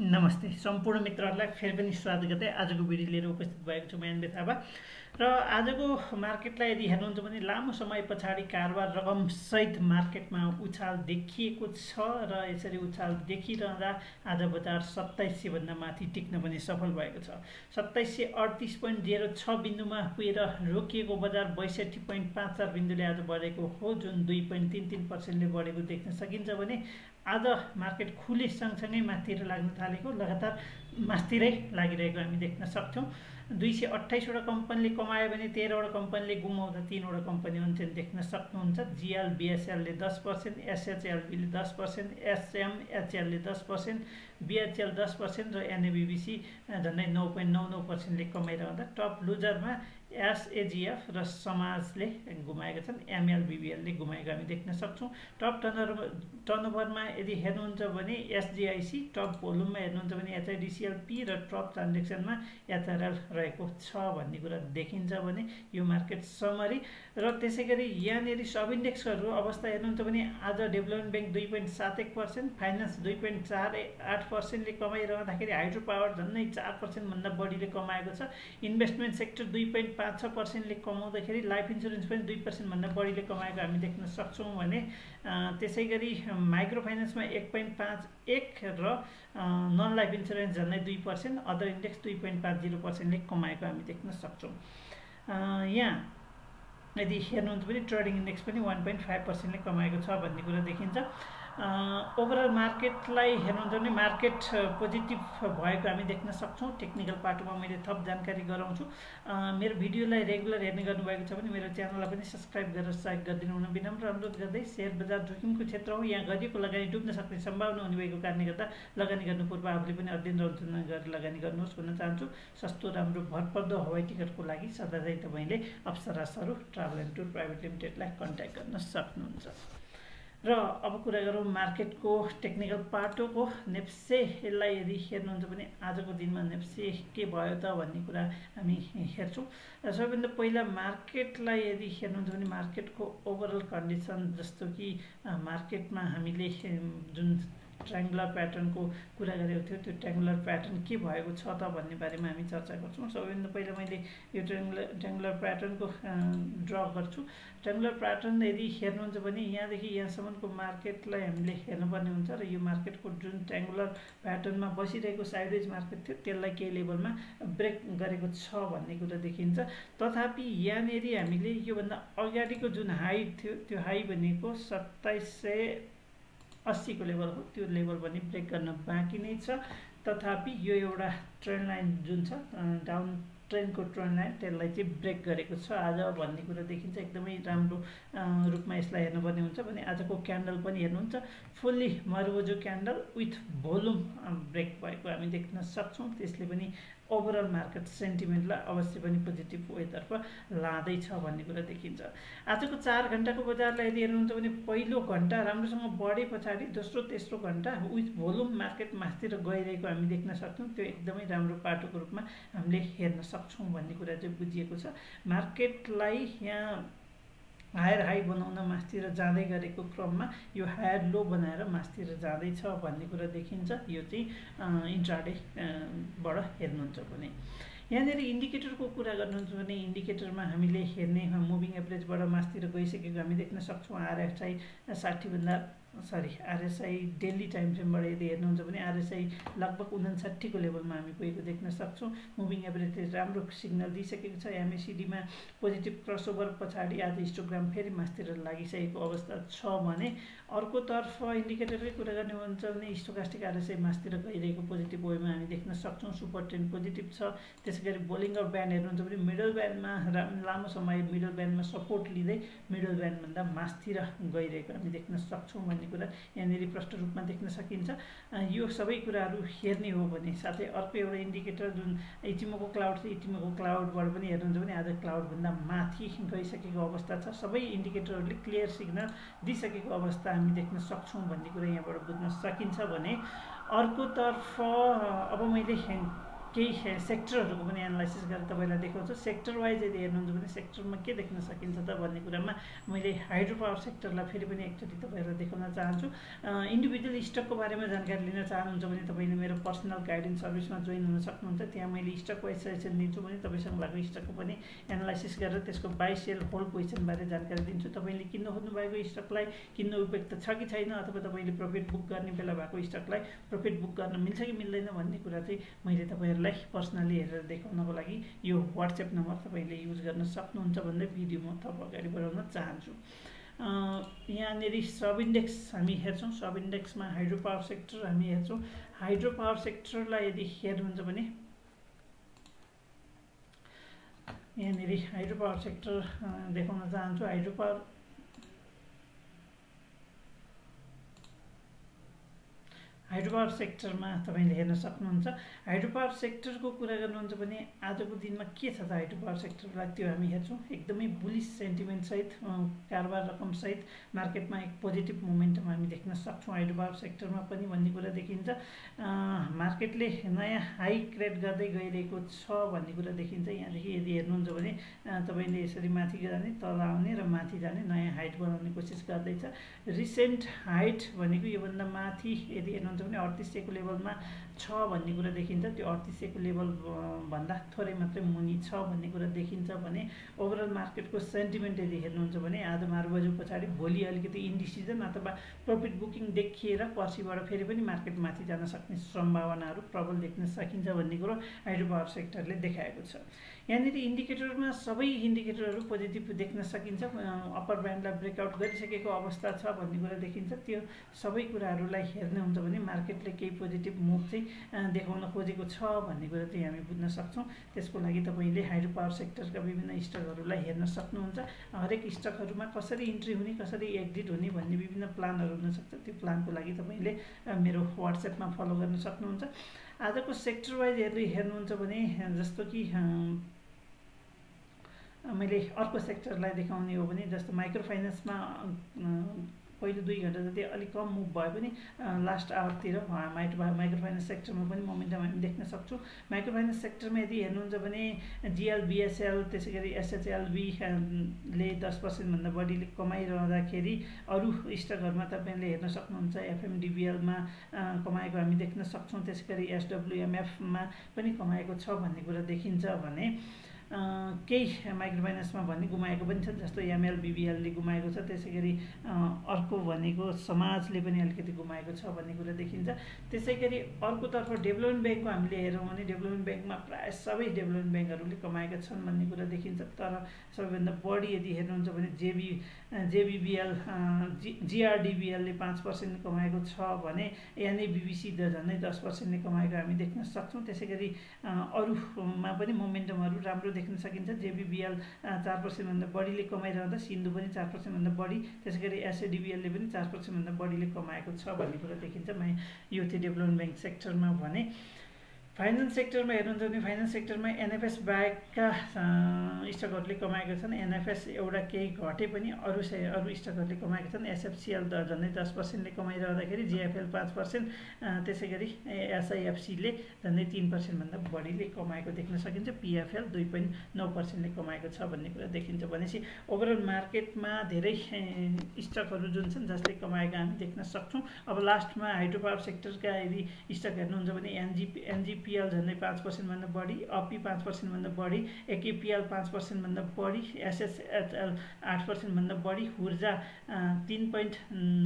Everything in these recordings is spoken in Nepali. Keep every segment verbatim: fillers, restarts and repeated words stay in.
नमस्ते सम्पूर्ण मित्रहरुलाई फेरि पनि स्वागत गर्दै आजको भिडियो लिएर उपस्थित भएको छु म एनबी थापा र आजको मार्केटलाई यदि हेर्नुहुन्छ भने लामो समय पछाडी कारोबार रकम सहित मार्केटमा उछाल देखिएको छ र यसरी उछाल देखिरहँदा आज बजार सत्ताइस सय भन्दा माथि टिक्न पनि सफल भएको छ। सत्ताइस सय अडतिस दशमलव शून्य छ बिन्दुमा पुगेर रोकिएको बजार बैसठी दशमलव पाँच चार बिन्दुले आज बढेको हो, जुन दुई दशमलव तीन तीन प्रतिशत ले बढेको देख्न सकिन्छ भने आज मार्केट खुले सँगसँगै माथितिर लाग्न थालेको, लगातार माथितिरै लागिरहेको हामी देख्न सक्छौं। दुई सय अट्ठाइसवटा कम्पनीले कमायो भने तेह्रवटा कम्पनीले गुमाउँदा तीनवटा कम्पनी अन्त्यन देख्न सक्नुहुन्छ। जीएल बीएसएलले दस पर्सेंट एसएचएलबीले दस पर्सेंट एसएमएचएलले दस पर्सेंट बीएचएल दस पर्सेंट र एनएबीबीसी झन्डै नौ पोइन्ट नौ नौ पर्सेंटले कमाइरहँदा टप लुजरमा एसएजीएफ र समाजले गुमाएका छन्, एमएलबीबीएलले गुमाएको हामी देख्न सक्छौं। टप टर्नओभर टर्नओभरमा यदि हेर्नुहुन्छ भने एसजीआईसी, टप भोल्युममा हेर्नुहुन्छ भने एचआईडीसीएलपी र टप ट्रान्जेक्सनमा एचआरएल रहेको छ भन्ने कुरा देखिन्छ भने यो मार्केट समरी। र त्यसैगरी यहाँनेरि सब इन्डेक्सहरुको अवस्था हेर्नुहुन्छ भने आज डेभलपमेन्ट बैंक दुई दशमलव सात एक प्रतिशत, फाइनान्स दुई दशमलव चार आठ प्रतिशत ले कमाइरहँदाखेरि हाइड्रो पावर झन्नै चार प्रतिशत भन्दा बढीले कमाएको छ। इन्भेस्टमेन्ट सेक्टर दुई दशमलव पाँच छ प्रतिशत ले कमाउँदाखेरि लाइफ इन्स्योरेन्स पनि दुई प्रतिशत भन्दा बढीले कमाएको हामी देख्न सक्छौं भने त्यसैगरी माइक्रो फाइनान्समा एक दशमलव पाँच एक र नन लाइफ इन्स्योरेन्स झन्डै दुई प्रतिशत, अदर इन्डेक्स दुई दशमलव पाँच शून्य प्रतिशत ले कमाएको हामी देख्न सक्छौं। यहाँ यदि हेर्नुहुन्छ भने ट्रेडिङ इन्डेक्स पनि एक दशमलव पाँच प्रतिशत ले कमाएको छ भन्ने कुरा देखिन्छ। ओभरअल मार्केटलाई हेर्नुहुन्छ भने मार्केट पोजिटिभ भएको हामी देख्न सक्छौं। टेक्निकल पार्टमा मैले थप जानकारी गराउँछु। मेरो भिडियोलाई रेगुलर हेर्ने गर्नुभएको छ भने मेरो च्यानललाई पनि सब्स्क्राइब गरेर सहयोग गरिदिनु हुन विनम्र अनुरोध गर्दै शेयर बजार जोखिमको क्षेत्र हो, यहाँ गरिएको लगानी डुब्न सक्ने सम्भावना हुने भएको कारणले गर्दा लगानी गर्नु पूर्व आफूले पनि अध्ययन अनुसन्धान गरेर लगानी गर्नुहोस् भन्न चाहन्छु। सस्तो राम्रो भरपर्दो हवाई टिकटको लागि सधैँ तपाईले Apsara Saru travel and tour private लिमिटेडलाई कन्ट्याक्ट गर्न सक्नुहुन्छ। र अब कुरा गरौँ मार्केटको टेक्निकल पाटोको। नेप्सेलाई यदि हेर्नुहुन्छ भने आजको दिनमा नेप्से के भयो त भन्ने कुरा हामी हेर्छौँ। सबैभन्दा पहिला मार्केटलाई यदि हेर्नुहुन्छ भने मार्केटको ओभरअल कन्डिसन, जस्तो कि मार्केटमा हामीले जुन ट्रायंगुलर प्याटर्नको कुरा गरेको थियो त्यो ट्रायंगुलर प्याटर्न के भएको छ त भन्ने बारेमा हामी चर्चा गर्छौं। सबैभन्दा पहिला मैले यो ट्रायंगुलर ट्रायंगुलर प्याटर्नको ड्रा गर्छु। ट्रायंगुलर प्याटर्न यदि हेर्नुहुन्छ भने यहाँदेखि यहाँसम्मको मार्केटलाई हामीले हेर्नुपर्ने हुन्छ र यो मार्केटको जुन ट्रायंगुलर प्याटर्नमा बसिरहेको साइडवेज मार्केट थियो त्यसलाई के लेभलमा ब्रेक गरेको छ भन्ने कुरा देखिन्छ। तथापि यहाँनेरि हामीले यो भन्दा अगाडिको जुन हाई थियो त्यो हाई भनेको सत्ताइस सय अस्सी को लेभल हो, त्यो लेभल पनि ब्रेक गर्न बाँकी नै छ। तथापि यो एउटा ट्रेन्ड लाइन जुन छ डाउन ट्रेन्डको ट्रेन्ड लाइन त्यसलाई चाहिँ ब्रेक गरेको छ आज भन्ने कुरा देखिन्छ। एकदमै राम्रो रूपमा यसलाई हेर्नुपर्ने हुन्छ भने आजको क्यान्डल पनि हेर्नुहुन्छ fully marubozu candle with volume break भएको हामी देख्न सक्छौँ। त्यसले पनि ओभरअल मार्केट सेन्टिमेन्टलाई अवश्य पनि पोजिटिभ वेतर्फ लाँदैछ भन्ने कुरा देखिन्छ। आजको चार घन्टाको बजारलाई यदि हेर्नुहुन्छ भने पहिलो घन्टा राम्रोसँग बढे पछाडि दोस्रो तेस्रो घन्टा विथ भोल्युम मार्केट माथितिर गइरहेको हामी देख्न सक्छौँ। त्यो एकदमै राम्रो पाटोको रूपमा हामीले हेर्न सक्छौँ भन्ने कुरा चाहिँ बुझिएको छ। मार्केटलाई यहाँ हायर हाई बनाउन मास्तिर जाँदै गरेको क्रममा यो हायर लो बनाएर मास्तिर जाँदैछ भन्ने कुरा देखिन्छ। यो चाहिँ इन्ट्राडे बाट हेर्नुहुन्छ भने यहाँनेरि इन्डिकेटरको कुरा गर्नुहुन्छ भने इन्डिकेटरमा हामीले हेर्ने मुभिङ एभरेजबाट मास्तिर गइसकेको हामी देख्न सक्छौँ। आरएसआई साठी भन्दा सरी आरएसआई डेली टाइम फ्रेमबाट यदि हेर्नुहुन्छ भने आरएसआई लगभग उनन्साठी को लेभलमा हामी गएको देख्न सक्छौँ। मुभिङ एभरेजले राम्रो सिग्नल दिइसकेको छ। एमएसिडीमा पोजिटिभ क्रसओभर पछाडि आज हिस्टोग्राम फेरि मास्तिर लागिसकेको अवस्था छ भने अर्कोतर्फ इन्डिकेटरकै कुरा गर्ने हो भने हिस्टोकास्टिक आरएसआई मास्तिर गइरहेको पोजिटिभ वेमा हामी देख्न सक्छौँ। सुपर ट्रेन्ड पोजिटिभ छ। त्यसैगरी बोलिङ्गर ब्यान्ड हेर्नुहुन्छ भने मिडल ब्यान्डमा लामो समय मिडल ब्यान्डमा सपोर्ट लिँदै मिडल ब्यान्डभन्दा मास्तिर गइरहेको हामी देख्न सक्छौँ भन्ने कुरा यहाँनिर प्रष्ट रूपमा देख्न सकिन्छ। यो सबै कुराहरू हेर्ने हो भने साथै अर्को एउटा इन्डिकेटर जुन इटिमोको क्लाउड छ, इटिमोको क्लाउडबाट पनि हेर्नुहुन्छ भने आज क्लाउडभन्दा माथि गइसकेको अवस्था छ। सबै इन्डिकेटरहरूले क्लियर सिग्नल दिइसकेको अवस्था हामी देख्न सक्छौँ भन्ने कुरा यहाँबाट बुझ्न सकिन्छ भने अर्कोतर्फ अब मैले केही सेक्टरहरुको पनि एनालाइसिस गरेर तपाईलाई देखाउँछु। सेक्टर वाइज यदि हेर्नुहुन्छ भने सेक्टरमा के देख्न सकिन्छ त भन्ने कुरामा मैले हाइड्रो पावर सेक्टरलाई फेरि पनि एकचोटी तपाईहरुलाई देखाउन चाहन्छु। इन्डिभिजुअल स्टकको बारेमा जानकारी लिन चाहनुहुन्छ भने तपाईले मेरो पर्सनल गाइडेन्स सर्भिसमा जोइन हुन सक्नुहुन्छ। त्यहाँ मैले स्टक वाइज सेसन दिन्छु भने तपाईसँग लागु स्टकको पनि एनालाइसिस गरेर त्यसको बाइ सेल होल्ड पोजिसन बारे जानकारी दिन्छु। तपाईले किन्न खोज्नु भएको स्टकलाई किन्न उपयुक्त छ कि छैन अथवा तपाईले प्रॉफिट बुक गर्ने बेला भएको स्टकलाई प्रॉफिट बुक गर्न मिल्छ कि मिल्दैन भन्ने कुरा चाहिँ मैले तपाईहरुलाई पर्सनली हेरेर देखाउनको लागि यो व्हाट्सएप नम्बर तपाईले युज गर्न सक्नुहुन्छ भन्ने भिडियो म थप अगाडि बढाउन चाहन्छु। यहाँनेर सब इन्डेक्स हामी हेर्छौं। सब इन्डेक्समा हाइड्रो पावर सेक्टर हामी हेर्छौं। हाइड्रो पावर सेक्टरलाई यदि हेर्नुहुन्छ भने यहाँनेर हाइड्रो पावर सेक्टर देखाउन चाहन्छु। हाइड्रो पावर हाइड्रो पावर सेक्टरमा तपाईले हेर्न सक्नुहुन्छ। हाइड्रो पावर सेक्टरको कुरा गर्नुहुन्छ भने आजको दिनमा के छ त हाइड्रो पावर सेक्टरलाई त्यो हामी हेर्छौं। एकदमै बुलिश सेन्टिमेन्ट सहित कारोबार रकम सहित मार्केटमा एक पोजिटिभ मोमेन्टम हामी देख्न सक्छौं। हाइड्रो पावर सेक्टरमा पनि भन्ने कुरा देखिन्छ। मार्केटले नयाँ हाई क्रिएट गर्दै गइरहेको छ भन्ने कुरा देखिन्छ। यहाँदेखि यदि हेर्नुहुन्छ भने तपाईले यसरी माथि जाने तल आउने र माथि जाने नयाँ हाइट बनाउने कोसिस गर्दैछ। रिसेन्ट हाइट भनेको योभन्दा माथि यदि हेर्नुहुन्छ अड़तीस सौ को लेवल में छ भन्ने कुरा देखिन्छ। त्यो अड़तीस सौ को लेवल भन्दा थोरै मात्रै मुनि छ भन्ने कुरा देखिन्छ भने ओभरअल मार्केटको सेन्टिमेन्ट यदि हेर्नुहुन्छ भने आज मारुबजु पछाडी भोलि अलिकति इन्डिसिजन अथवा प्रॉफिट बुकिङ देखिएर पर्सिबाट फेरि पनि मार्केट माथि जान सक्ने सम्भावनाहरू प्रबल देख्न सकिन्छ भन्ने कुरा हाइड्रो पावर सेक्टरले देखाएको छ। यहाँनिर इन्डिकेटरमा सबै इन्डिकेटरहरू पोजिटिभ देख्न सकिन्छ। अप्पर ब्यान्डलाई ब्रेकआउट गरिसकेको अवस्था छ भन्ने कुरा देखिन्छ। त्यो सबै कुराहरूलाई हेर्ने हुन्छ भने मार्केटले केही पोजिटिभ मुभ चाहिँ देखाउन खोजेको छ भन्ने कुरा चाहिँ हामी बुझ्न सक्छौं। त्यसको लागि तपाईले हाइड्रो पावर सेक्टरका विभिन्न स्टकहरूलाई हेर्न सक्नुहुन्छ। हरेक स्टकहरूमा कसरी इन्ट्री हुने कसरी एक्जिट हुने भन्ने विभिन्न प्लानहरू हुन सक्छ। त्यो प्लानको लागि तपाईले मेरो व्हाट्सएपमा फलो गर्न सक्नुहुन्छ। आजको सेक्टर वाइज यदि हेर्नुहुन्छ भने जस्तो कि मैले अर्को सेक्टरलाई देखाउने हो भने जस्तो माइक्रो फाइनेन्समा पहिलो दुई घण्टा जति अलिक कम मुभ भए पनि लास्ट आवरतिर माइक्रो माइक्रो फाइनेन्स सेक्टरमा पनि मोमेन्टम हामी देख्न सक्छौं। माइक्रो फाइनेन्स सेक्टरमा यदि हेर्नुहुन्छ भने जीएल बीएसएल त्यसैगरी एसएचएलबी ले दस पर्सेंट भन्दा बढीले कमाइरहँदाखेरि अरु स्टकहरुमा तपाईले हेर्न सक्नुहुन्छ। एफएमडीबीएल मा कमाएको हामी देख्न सक्छौं। त्यसैगरी एसडब्ल्यूएमएफ मा पनि कमाएको छ भन्ने कुरा देखिन्छ भने केही माइक्रो फाइनेन्समा भन्ने गुमाएको पनि छ। जस्तो एमएल बीबीएलले गुमाएको छ। त्यसैगरी अर्को भनेको समाजले पनि अलिकति गुमाएको छ भन्ने कुरा देखिन्छ। त्यसैगरी अर्कोतर्फ डेभलपमेन्ट ब्याङ्कको हामीले हेरौँ भने डेभलपमेन्ट ब्याङ्कमा प्राय सबै डेभलपमेन्ट ब्याङ्कहरूले कमाएका छन् भन्ने कुरा देखिन्छ। तर सबैभन्दा बढी यदि हेर्नुहुन्छ भने जेबी जेबीबीएल जी जीआरडीबीएलले पाँच पर्सेन्ट कमाएको छ भने यानि बीबीसी झन्डै दस पर्सेन्टले कमाएको हामी देख्न सक्छौँ। त्यसैगरी अरूमा पनि मोमेन्टमहरू राम्रो देख्न सकिन्छ। जेबीबीएल चार पर्सेंट भन्दा बढीले कमाइरहँदा सिन्धु पनि चार पर्सेंट भन्दा बढी त्यसैगरी एसएडीबीएलले पनि चार पर्सेंट भन्दा बढीले कमाएको छ भन्ने कुरा देखिन्छ। म यो चाहिँ डेभलपमेन्ट ब्याङ्क सेक्टरमा भने फाइनेन्स सेक्टरमा हेर्नुहुन्छ भने फाइनेन्स सेक्टरमा एनएफएस बाहेकका स्टकहरूले कमाएका छन्। एनएफएस एउटा केही घटे पनि अरू अरू स्टकहरूले कमाएका छन्। एसएफसीएल झन्डै दस पर्सेन्टले कमाइरहँदाखेरि जीएफएल पाँच पर्सेंट त्यसैगरी एसआइएफसीले झन्डै तीन पर्सेन्टभन्दा बढीले कमाएको देख्न सकिन्छ। पीएफएल दुई पोइन्ट नौ पर्सेन्टले कमाएको छ भन्ने कुरा देखिन्छ। भनेपछि ओभरअल मार्केटमा धेरै स्टकहरू जुन छन् जसले कमाएका हामी देख्न सक्छौँ। अब लास्टमा हाइड्रो पावर सेक्टरका यदि स्टक हेर्नुहुन्छ भने एनजिपी एनजिपी पीएल झन्डै पाँच पर्सेंट भन्दा बढी अपी पाँच पर्सेंट भन्दा बढी एकेपीएल पाँच पर्सेंट भन्दा बढी एसएसएचएल आठ पर्सेंट भन्दा बढी ऊर्जा तीन पोइंट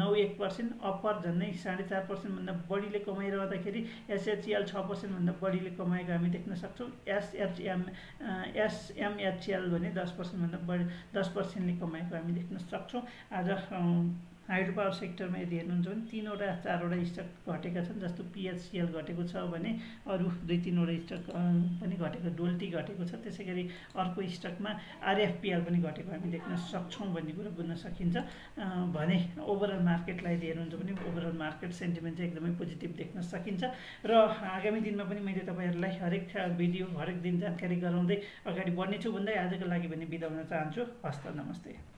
नौ एक पर्सेंट अप्पर झन्डै साढ़े चार पर्सेंट भन्दा बढीले कमाइरहँदाखेरि एसएचएल छ पर्सेंट भन्दा बढीले कमाएको हामी देख्न सक्छौँ। एसएचएम एसएमएचएल भने दस पर्सेंट भन्दा बढी दस पर्सेंटले कमाएको हामी देख्न सक्छौँ। आज हाइड्रो पावर सेक्टरमा यदि हेर्नुहुन्छ भने तीनवटा चारवटा स्टक घटेका छन्। जस्तो पीएचसीएल घटेको छ भने अरू दुई तीनवटा स्टक पनि घटेको डोल्टी घटेको छ। त्यसैगरी अर्को स्टकमा आरएफपीएल पनि घटेको हामी देख्न सक्छौँ भन्ने कुरा बुझ्न सकिन्छ। भने ओभरअल मार्केटलाई यदि हेर्नुहुन्छ भने ओभरअल मार्केट सेन्टिमेन्ट चाहिँ एकदमै पोजिटिभ देख्न सकिन्छ। र आगामी दिनमा पनि मैले तपाईँहरूलाई हरेक भिडियो हरेक दिन जानकारी गराउँदै अगाडि बढ्नेछु भन्दै आजको लागि भने बिदा हुन चाहन्छु। हस्त नमस्ते।